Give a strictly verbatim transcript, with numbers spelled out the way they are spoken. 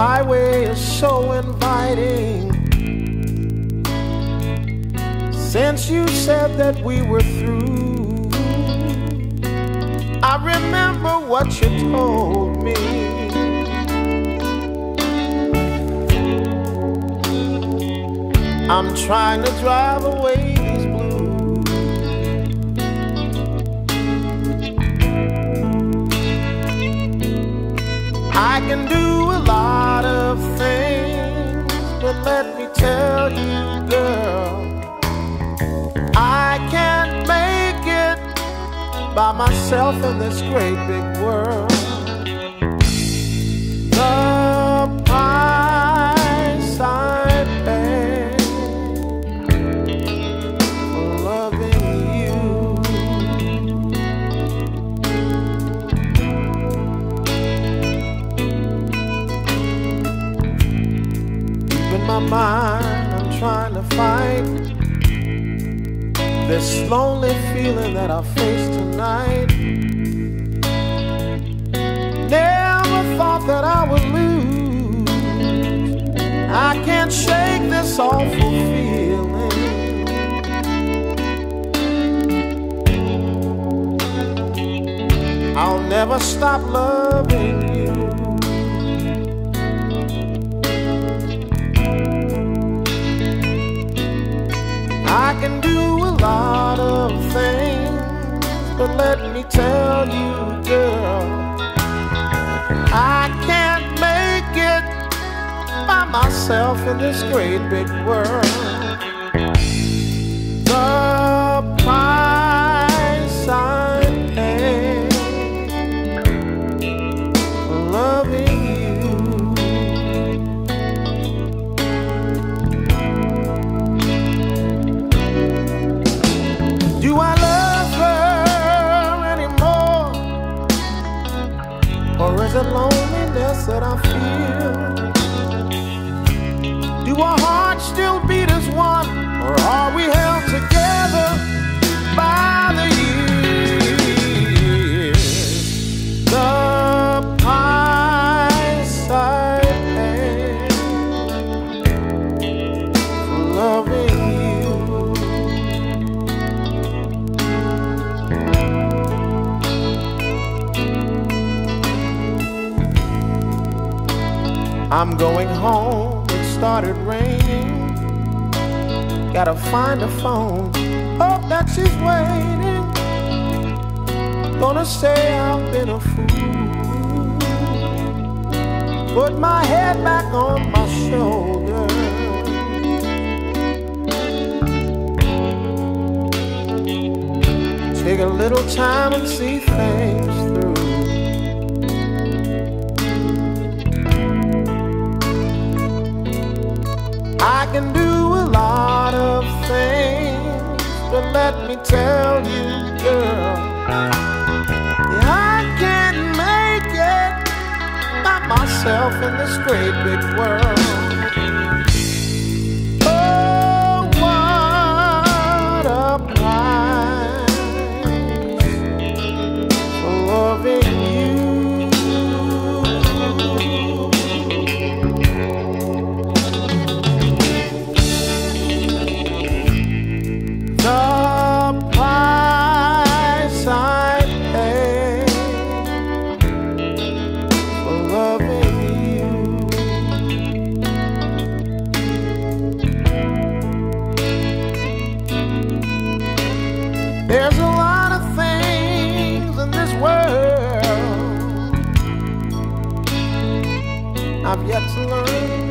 highway is so inviting. Since you said that we were through, I remember what you told me. I'm trying to drive away these blues. I can do a lot of things, but let me tell you, girl, I can't make it by myself in this great big world. The price I pay for loving you. Deep in my mind, I'm trying to fight this lonely feeling that I face tonight. Never thought that I would lose. I can't shake this awful feeling. I'll never stop loving you. I can do a lot of things, but let me tell you, girl, I can't make it by myself in this great big world. The price I pay for loving the loneliness that I feel. Do our hearts still beat as one, or are we held together by the years? The price I pay for loving I'm going home, it started raining. Gotta find a phone, hope that she's waiting. Gonna say I've been a fool, put my head back on my shoulder. Take a little time and see things through. I can do a lot of things, but let me tell you, girl, I can't make it by myself in this great big world. Oh, what a price for loving you. I've yet to learn.